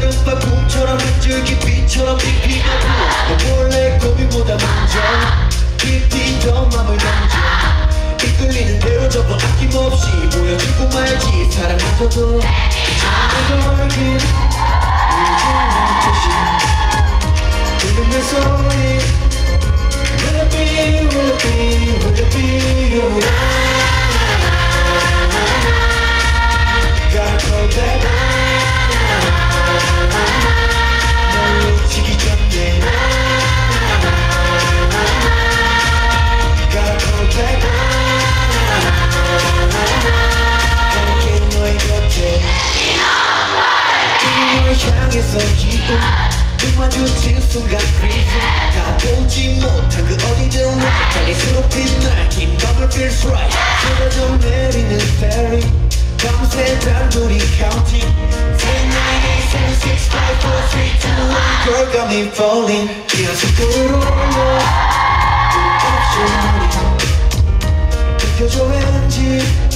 구름과 봄처럼 줄기 빛처럼 빛피어도 몰래 고민보다 먼저 깊이 더 맘을 던져 이끌리는 대로 접어 아낌없이 보여주고 말지 사랑부터도 잠을 걸긴 이제는 조심 들은 내 소리 Will it be, will it be, will it be you? Gotta go back. 널 놓치기 전에 Gotta go back. 함께 너의 곁에 너를 향해서 기도 마주친 순간 다 보지 못한 그 어디든 달리 수록된 날 긴 밤을 feels right 쏟아져 내리는 fairy 밤새 단둘이 counting 10, 9, 8, 7, 6, 5, 4, 3, 2, 1 Girl got me falling 계속 끌어올려 끝없이 눈이 느껴져 왠지